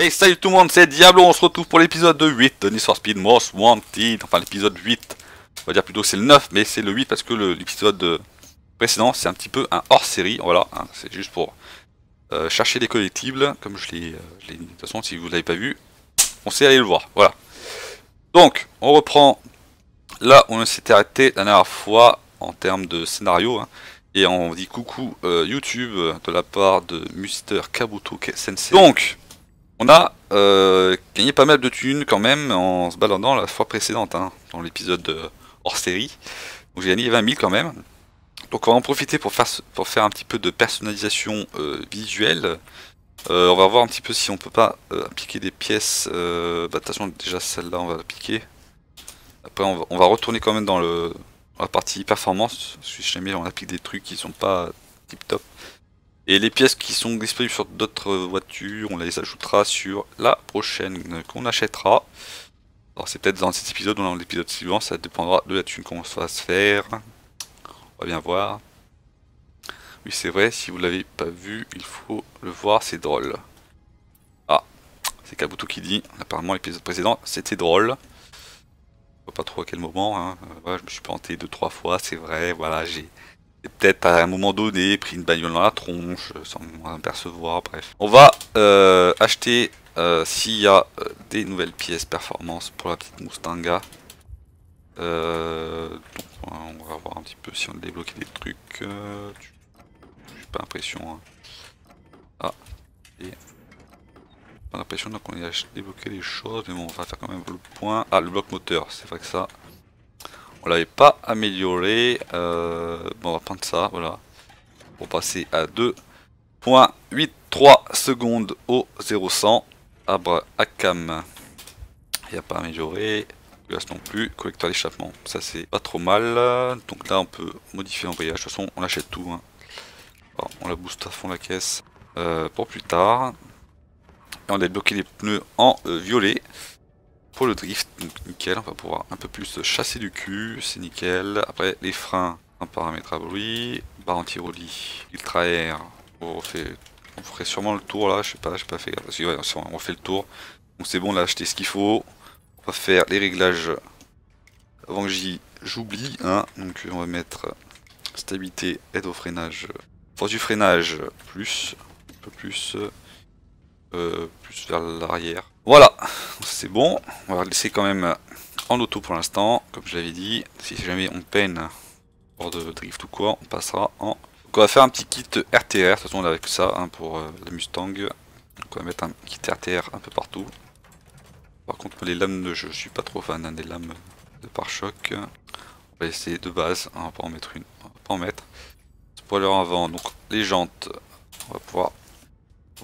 Hey, salut tout le monde, c'est Diablo, on se retrouve pour l'épisode 8 de Need for Speed Most Wanted, enfin l'épisode 8, on va dire plutôt c'est le 9, mais c'est le 8 parce que l'épisode précédent c'est un petit peu un hors-série, voilà, hein, c'est juste pour chercher des collectibles, comme je l'ai dit, de toute façon si vous ne l'avez pas vu, on sait aller le voir, voilà. Donc, on reprend, là on s'était arrêté la dernière fois en termes de scénario, hein, et on dit coucou YouTube de la part de Mister Kabuto K-Sensei. Donc, on a gagné pas mal de thunes quand même en se baladant la fois précédente, hein, dans l'épisode hors série. Donc j'ai gagné 20 000 quand même. Donc on va en profiter pour faire un petit peu de personnalisation visuelle. On va voir un petit peu si on peut pas appliquer des pièces. Bah de toute façon déjà celle-là on va l'appliquer. Après on va retourner quand même dans la partie performance. Parce que jamais on applique des trucs qui sont pas tip top. Et les pièces qui sont disponibles sur d'autres voitures, on les ajoutera sur la prochaine qu'on achètera. Alors c'est peut-être dans cet épisode ou dans l'épisode suivant, ça dépendra de la thune qu'on va se faire. On va bien voir. Oui c'est vrai, si vous l'avez pas vu, il faut le voir, c'est drôle. Ah, c'est Kabuto qui dit, apparemment l'épisode précédent, c'était drôle. Je vois pas trop à quel moment, hein. Ouais, je me suis planté 2-3 fois, c'est vrai, voilà, j'ai... peut-être à un moment donné pris une bagnole dans la tronche sans m'apercevoir, bref. On va acheter s'il y a des nouvelles pièces performance pour la petite Mustanga. Donc, on va voir un petit peu si on a débloqué des trucs. J'ai pas l'impression. Hein. Ah, et... pas l'impression qu'on a débloqué les choses, mais bon, on va faire quand même le point. Ah, le bloc moteur, c'est vrai que ça... on l'avait pas amélioré, bon on va prendre ça, voilà, pour passer à 2.83 secondes au 0-100, arbre à cam, il n'y a pas amélioré, glace non plus, collecteur d'échappement, ça c'est pas trop mal, donc là on peut modifier l'embrayage, de toute façon on achète tout, hein. Alors, on la booste à fond la caisse pour plus tard, et on a débloqué les pneus en violet. Pour le drift, donc nickel, on va pouvoir un peu plus chasser du cul, c'est nickel. Après les freins, un paramétrable, oui, barre anti-roulis, ultra air, on ferait sûrement le tour là, je sais pas, j'ai pas fait gaffe, si, ouais, on refait le tour, donc c'est bon, là acheter ce qu'il faut, on va faire les réglages avant que j'oublie, hein. Donc on va mettre stabilité, aide au freinage, force du freinage, plus, un peu plus, plus vers l'arrière. Voilà, c'est bon, on va laisser quand même en auto pour l'instant, comme je l'avais dit, si jamais on peine hors de drift ou quoi, on passera en... donc on va faire un petit kit RTR, de toute façon on avait que ça, hein, pour la Mustang, donc on va mettre un kit RTR un peu partout. Par contre les lames, je suis pas trop fan, hein, des lames de pare-choc, on va essayer de base, hein, on va pas en mettre une, on va pas en mettre. Spoiler avant, donc les jantes, on va pouvoir...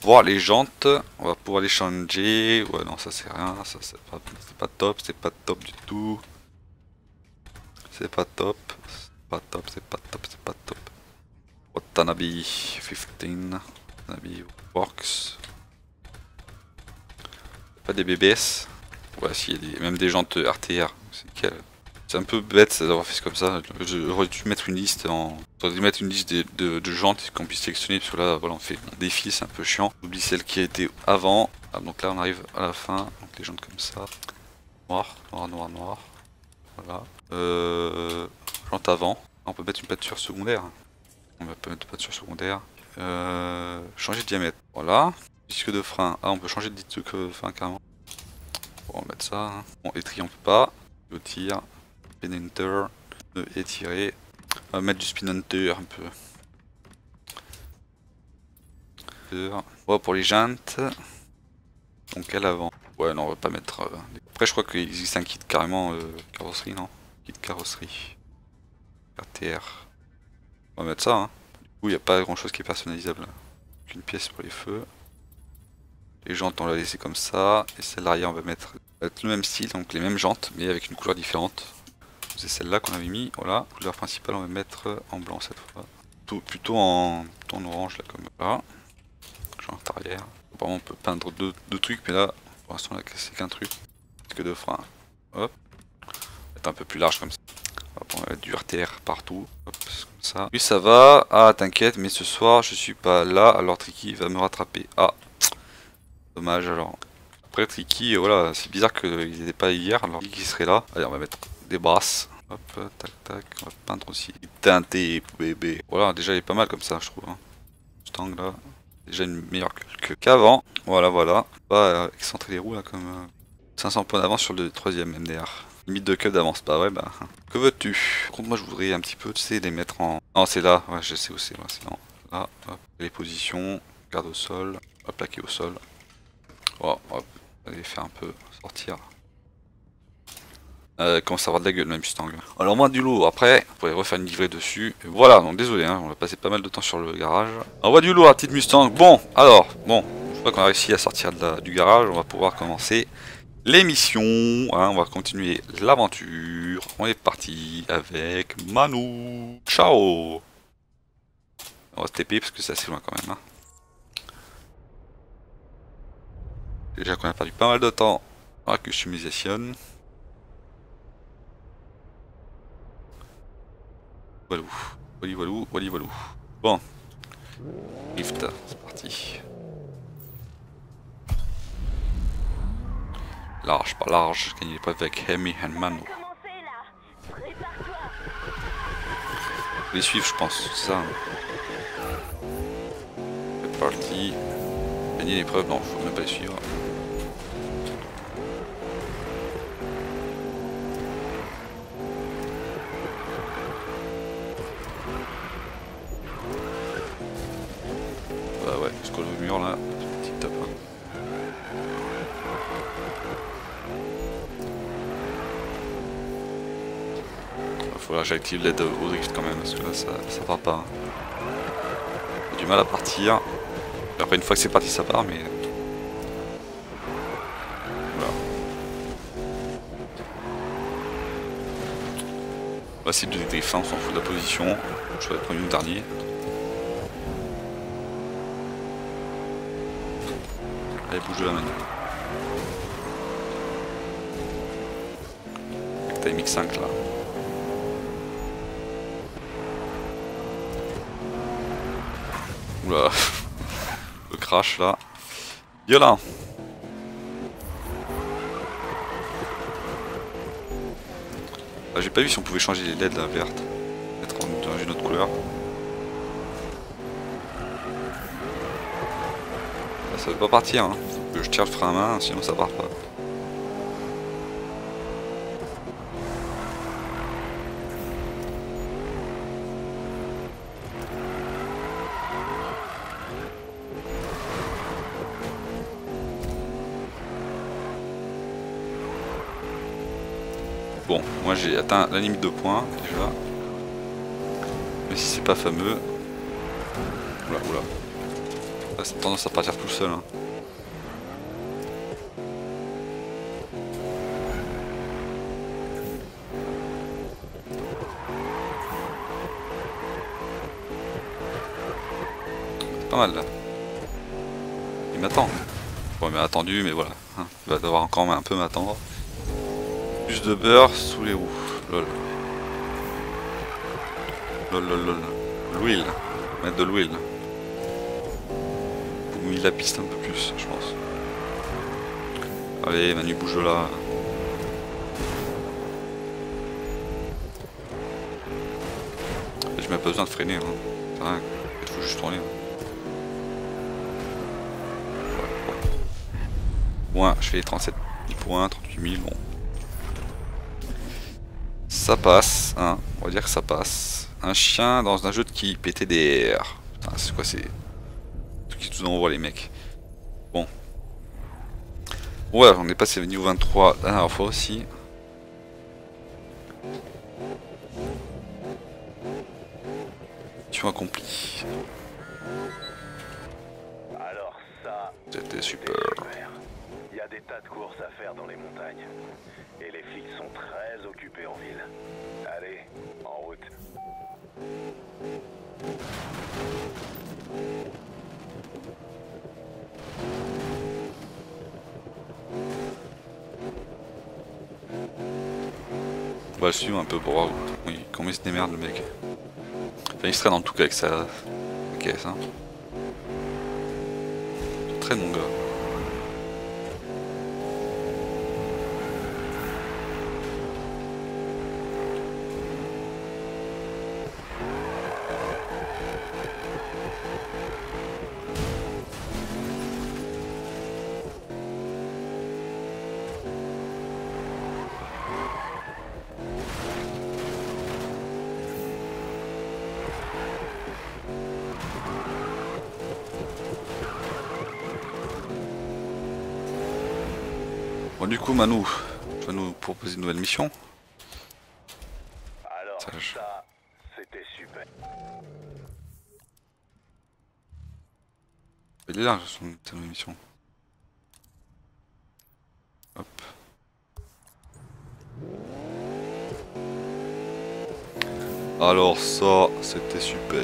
voir les jantes, on va pouvoir les changer. Ouais, non, ça c'est rien, ça c'est pas top, c'est pas top du tout. C'est pas top, c'est pas top, c'est pas top, c'est pas top. Watanabe 15, Watanabe Works. Pas des BBS. Ouais, si, il y a même des jantes RTR. C'est un peu bête d'avoir fait comme ça. J'aurais dû mettre une liste en... j'aurais dû mettre une liste de jantes qu'on puisse sélectionner, parce que là voilà on fait un défi, c'est un peu chiant. J'oublie celle qui a été avant. Ah, donc là on arrive à la fin. Donc les jantes comme ça. Noir, noir, noir, noir. Voilà. Jante avant. On peut mettre une peinture secondaire. On va pas mettre de peinture secondaire. Changer de diamètre. Voilà. Disque de frein. Ah, on peut changer de disque de frein carrément. Bon, on va mettre ça. Hein. Bon, étrier on peut pas. Le tir. Enter, étirer, on va mettre du spin hunter un peu. Oh, pour les jantes, donc à l'avant. Ouais, non, on va pas mettre. Après, je crois qu'il existe un kit carrément carrosserie, non? Kit carrosserie RTR. On va mettre ça, hein. Du coup, il n'y a pas grand chose qui est personnalisable. Qu'une pièce pour les feux. Les jantes, on l'a laissé comme ça. Et celle là on va mettre le même style, donc les mêmes jantes, mais avec une couleur différente. C'est celle-là qu'on avait mis, voilà. Couleur principale, on va mettre en blanc cette fois. Plutôt en ton orange, là, comme là. Jante arrière. Apparemment, on peut peindre deux trucs, mais là, pour l'instant, c'est qu'un truc. C'est que deux freins. Hop. Être un peu plus large comme ça. Hop, on va mettre du RTR partout. Hop, comme ça. Oui, ça va. Ah, t'inquiète, mais ce soir, je suis pas là, alors Tricky va me rattraper. Ah. Dommage alors. Après Tricky, voilà, c'est bizarre qu'ils n'étaient pas hier, alors qui serait là. Allez, on va mettre des brasses. Hop, tac tac, on va peindre aussi. Teinté bébé. Voilà, déjà il est pas mal comme ça je trouve. Hein. Cet angle là, déjà une meilleure qu'avant. Voilà, voilà. Pas excentrer les roues là comme 500 points d'avance sur le 3ème MDR. Limite de cup d'avance, bah ouais bah. Que veux-tu? Par contre moi je voudrais un petit peu, tu sais, les mettre en... Non c'est là, ouais je sais où c'est, c'est là. Là, hop, les positions, garde au sol, hop, plaqué au sol. Oh, hop, allez faire un peu sortir. Commence à avoir de la gueule le Mustang. Alors moins du lot, après, on pourrait refaire une livrée dessus. Et voilà, donc désolé, hein, on a passé pas mal de temps sur le garage. On voit du lot à la petite Mustang. Bon, alors, bon, je crois qu'on a réussi à sortir de du garage, on va pouvoir commencer l'émission. Hein, on va continuer l'aventure. On est parti avec Manu. Ciao. On va se TP parce que c'est assez loin quand même. Hein. Déjà qu'on a perdu pas mal de temps dans la customisation. Walou, wali walou, wali walou. Bon, lift, c'est parti. Large, pas large, gagner l'épreuve avec Hemi and Manu. Les suivre, je pense, c'est ça. C'est parti. Gagner l'épreuve, non, faut même pas les suivre. J'active l'aide au drift quand même parce que là ça part pas. Hein. J'ai du mal à partir. Après une fois que c'est parti ça part mais. Voilà. Là c'est du drift, hein, on s'en fout de la position. Je vais prendre le dernier. Allez bouge de la main. T'as MX-5 là. Oula, le crash là. Violent. Ah, j'ai pas vu si on pouvait changer les LED là, verte. Peut-être en une autre couleur. Là, ça veut pas partir, hein. Faut que je tire le frein à main, sinon ça part pas. Bon, moi j'ai atteint la limite de points déjà. Mais si c'est pas fameux. Oula, oula. Là, c'est tendance à partir tout seul. Hein. C'est pas mal là. Il m'attend. Bon, il m'a attendu, mais voilà. Hein. Il va devoir encore un peu m'attendre. Plus de beurre sous les roues. Lol. Lol lol lol. L'huile. Mettre de l'huile. Vous mouillez la piste un peu plus, je pense. Allez, Manu bouge là. J'ai même pas besoin de freiner. Hein. C'est rien. Il faut juste tourner. Moi, ouais, je fais les 37 points, 38 000. Bon. Ça passe, hein, on va dire que ça passe. Un chien dans un jeu de qui pétait des R. Putain, c'est quoi, c'est tout qui nous envoie les mecs. Bon. Ouais, on est passé au niveau 23 la dernière fois aussi. Mission accomplie. Alors ça, c'était super. Il y a des tas de courses à faire dans les montagnes. Et les flics sont très occupés en ville. Allez, en route. On va le suivre un peu pour voir comment il se démerde le mec. Enfin, il se traîne en tout cas avec sa caisse. Hein. Traîne mon gars. Bon, du coup, Manu, tu vas nous proposer une nouvelle mission. Alors, ça c'était super. Il est large son nouvelle mission. Hop. Alors, ça c'était super.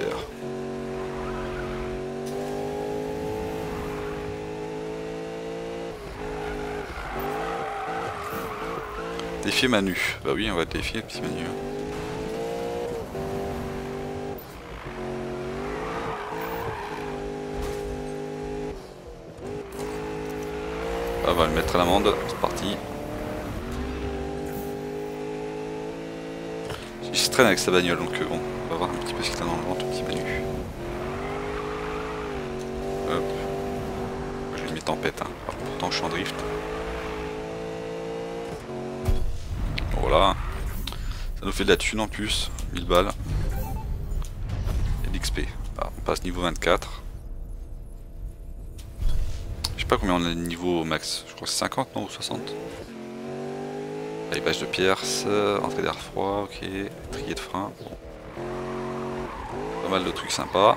Défier Manu. Bah oui, on va défier petit Manu. On va le mettre à l'amende, c'est parti. Il se traîne avec sa bagnole, donc bon, on va voir un petit peu ce qu'il a dans le ventre, petit Manu. Hop. Je l'ai mis tempête, hein. Alors, pourtant je suis en drift. Voilà, ça nous fait de la thune en plus, 1000 balles et d'XP. On passe niveau 24. Je sais pas combien on a de niveau au max, je crois que c'est 50 non ou 60. Alibage de Pierce, entrée d'air froid, ok, trier de frein, bon. Pas mal de trucs sympas.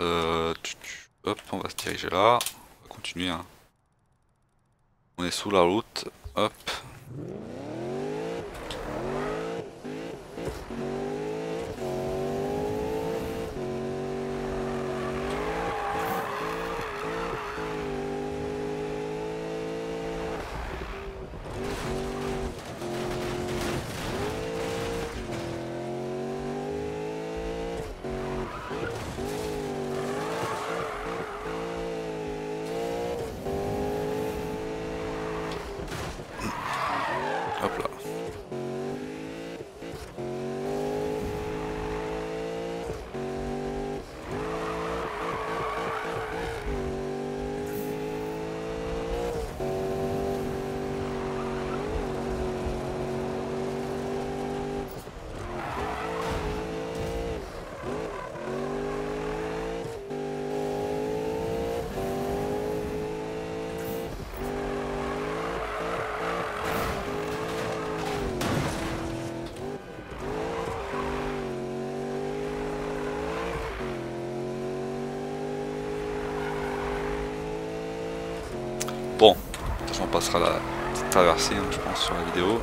Hop, on va se diriger là, on va continuer hein. On est sous la route, hop. Bon, on passera la petite traversée, hein, je pense, sur la vidéo.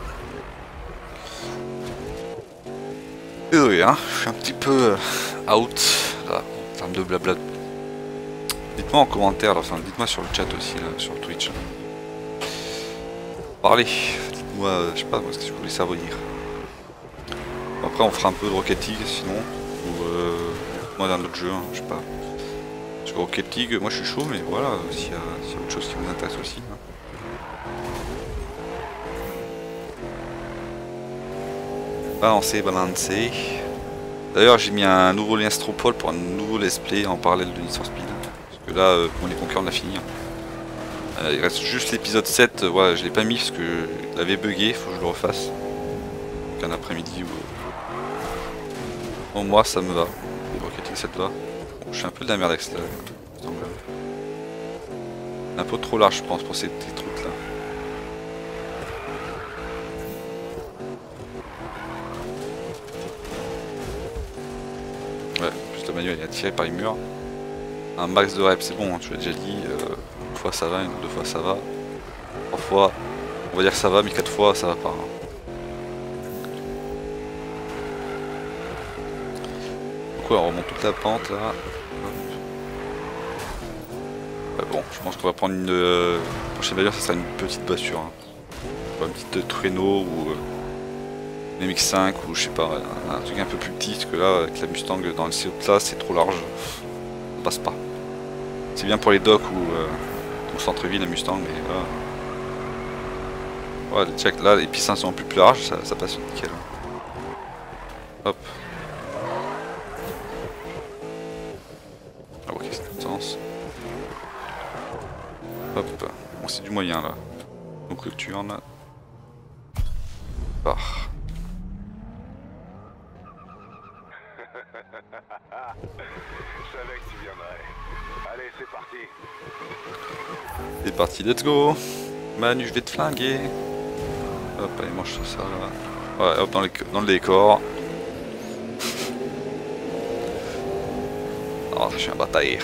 Désolé, hein, je suis un petit peu out là, en termes de blabla. Dites-moi en commentaire, là, enfin, dites-moi sur le chat aussi, là, sur Twitch. Parlez, dites-moi, je sais pas, moi, ce que je voulais savoir. Après, on fera un peu de Rocket League, sinon, ou moi d'un autre jeu, hein, je sais pas. Rocket League, moi je suis chaud, mais voilà, s'il y a autre chose qui vous intéresse aussi. Hein. Balancer, balancer. D'ailleurs, j'ai mis un nouveau lien Stropole pour un nouveau let's play en parallèle de Need for Speed. Parce que là, les conquérants, on l'a fini. Hein. Il reste juste l'épisode 7, voilà, je l'ai pas mis parce que je l'avais bugué, faut que je le refasse. Donc un après-midi ou. Bon, moi ça me va. Rocket League, ça te va. Je suis un peu de la merde avec ça. Un peu trop large, je pense, pour ces petits trucs là. Ouais, juste la manuelle est attirée par les murs. Un max de reps, c'est bon, hein, tu l'as déjà dit. Une fois ça va, une deux fois ça va. Trois fois, on va dire ça va, mais quatre fois ça va pas. Hein. On remonte toute la pente là. Bah bon, je pense qu'on va prendre une prochaine valeur, ça sera une petite voiture, hein. Une petite traîneau ou une MX-5 ou je sais pas, un truc un peu plus petit parce que là avec la Mustang dans le CO là c'est trop large, on passe pas. C'est bien pour les docks ou au centre-ville la Mustang, mais là, ouais, check, là les piscines sont plus larges, ça passe nickel. Hop. Hop, bon, c'est du moyen là. Donc tu en as. Par. Je savais que tu viendrais. Allez, c'est parti. C'est parti, let's go. Manu, je vais te flinguer. Hop, allez, mange ça. Ouais, hop, dans le décor. Oh, je suis un batailleur.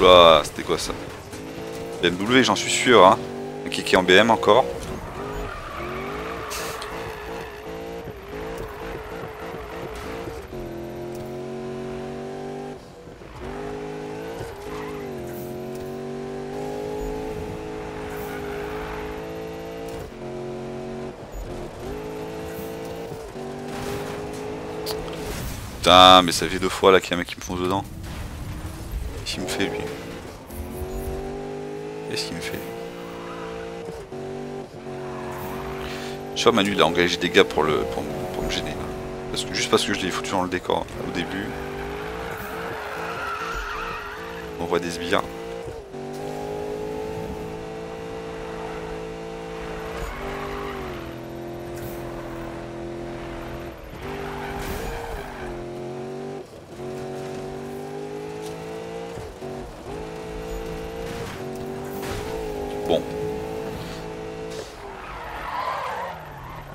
Oula, c'était quoi ça? BMW, j'en suis sûr, hein. Un kiki en BM encore. Putain, mais ça fait deux fois là qu'il y a un mec qui me fonce dedans. Qu'est-ce qu'il me fait lui? Qu'est-ce qu'il me fait? Je vois Manu il a engagé des gars pour me gêner. Parce que, juste parce que je l'ai foutu dans le décor au début. On voit des sbires.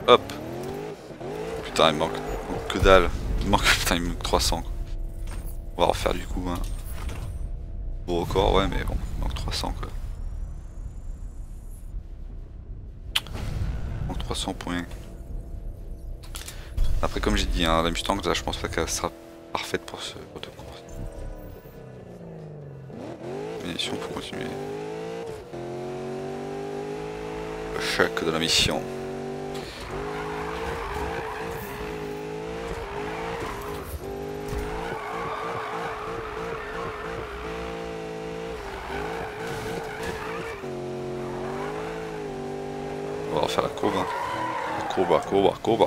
Hop. Putain il manque que dalle. Il manque, putain il manque 300 quoi. On va refaire du coup hein. Beau record ouais mais bon il manque 300 quoi. Il manque 300 points. Après comme j'ai dit hein, la Mustang là je pense pas qu'elle sera parfaite pour ce autocourse. Munition pour continuer. Chaque de la mission. Faire la courbe, hein. la courbe.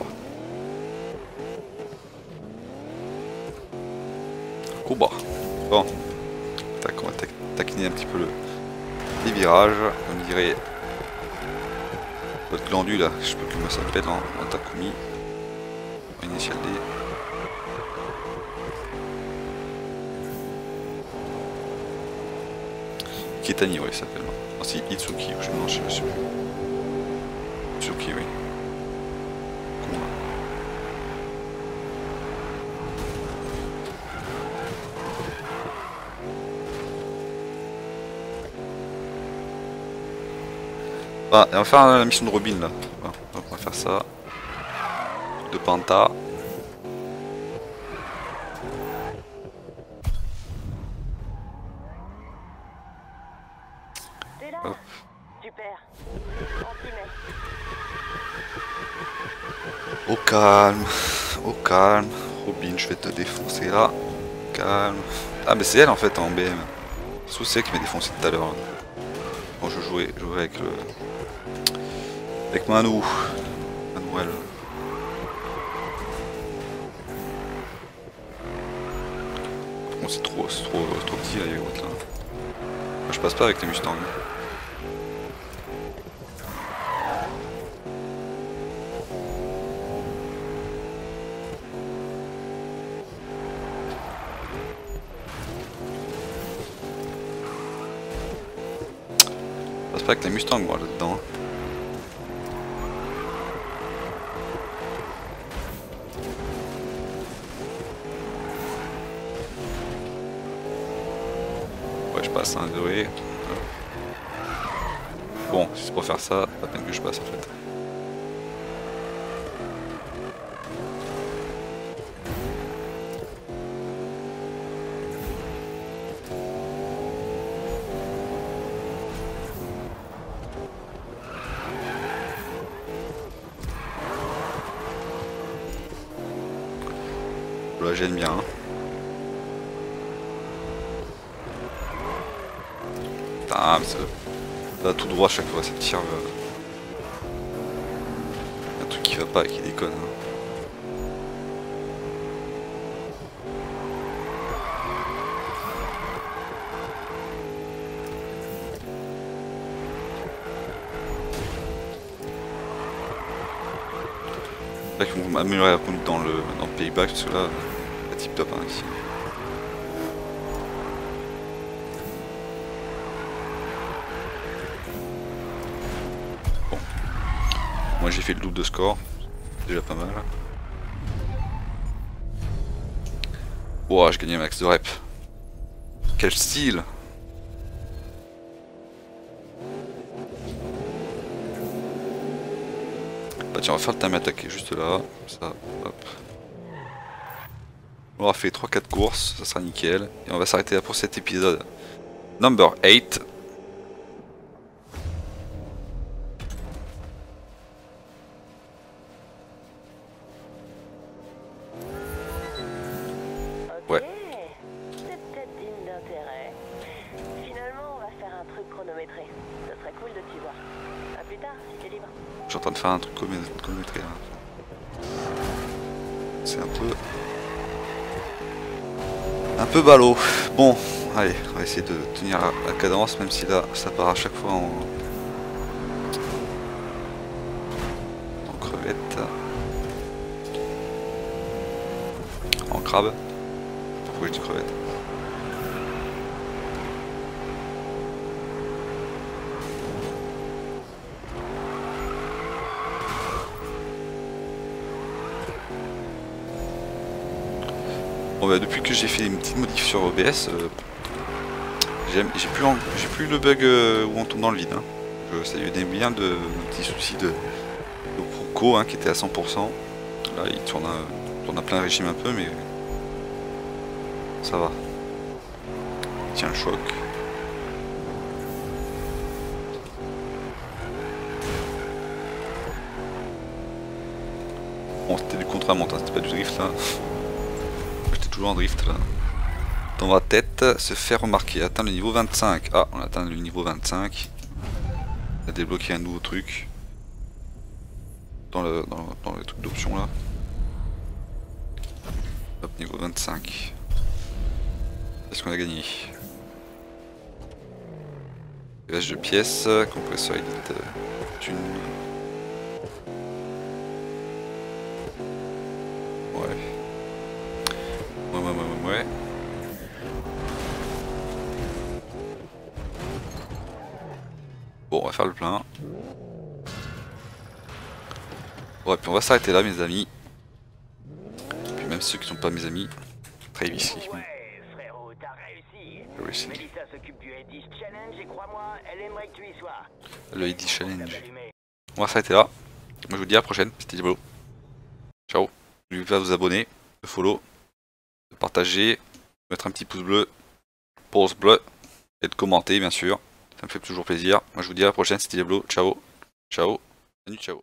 Bon, tac, on va taquiner un petit peu les virages, on dirait votre glandu là, je sais pas comment ça s'appelle en Takumi, Initial D. Kitani, ouais, ça s'appelle. Ah, si, Itsuki, je me lance dessus. Itsuki, oui. Ah, et on va faire la mission de Robin là. Voilà. Donc on va faire ça. De Panta. Calme, oh calme, Robin, je vais te défoncer là, calme. Ah mais c'est elle en fait en BM. Sous c'est qui m'a défoncé tout à l'heure. Quand je jouais avec le, avec Manu, Manuel. Bon c'est trop petit là les routes là. Moi, je passe pas avec les Mustangs. C'est vrai que les Mustangs moi là-dedans. Ouais je passe hein, désolé. Bon si c'est pour faire ça, pas peine que je passe en fait. J'aime bien. Hein. Putain, mais ça va tout droit chaque fois, ça tire. Un truc qui va pas et qui déconne. Hein. Là qu'ils vont améliorer la conduite dans le Payback, parce que là, la tip top hein, ici. Bon. Moi j'ai fait le double de score, c'est déjà pas mal. Ouah, j'ai gagné un max de rep. Quel style! Bah tiens, on va faire le time attaqué juste là, comme ça, hop. On aura fait 3-4 courses, ça sera nickel. Et on va s'arrêter là pour cet épisode number 8. Un truc comme métrie, c'est un peu ballot. Bon, allez, on va essayer de tenir la cadence, même si là ça part à chaque fois en crevette, en crabe. Pourquoi je dis crevette? Bon bah depuis que j'ai fait une petite modif sur OBS, j'ai plus le bug où on tombe dans le vide. Hein. Ça venait bien de petits soucis de proco hein, qui était à 100%. Là il tourne à plein régime un peu mais ça va. Tiens le choc. Bon c'était du contre-montre, hein, c'était pas du drift là. En drift là. Dans ma tête, se faire remarquer, atteindre le niveau 25. Ah, on atteint le niveau 25. On a débloqué un nouveau truc dans le truc d'option là. Hop, niveau 25. Qu'est-ce qu'on a gagné? Élevage de pièces, compresseur élite, thune. Ouais. Bon, on va faire le plein. Ouais, puis on va s'arrêter là, mes amis. Et puis même ceux qui sont pas mes amis, très ici. Ouais, frérot, t'as réussi. Mélissa s'occupe du Eddy Challenge et crois-moi, elle aimerait que tu y sois. Le Eddy Challenge. On va s'arrêter là. Moi, je vous dis à la prochaine. C'était Diablo. Ciao. N'oubliez pas de vous abonner, de follow, de partager, mettre un petit pouce bleu, pause bleu, et de commenter bien sûr, ça me fait toujours plaisir. Moi je vous dis à la prochaine, c'était Diablo, ciao, ciao, salut, ciao.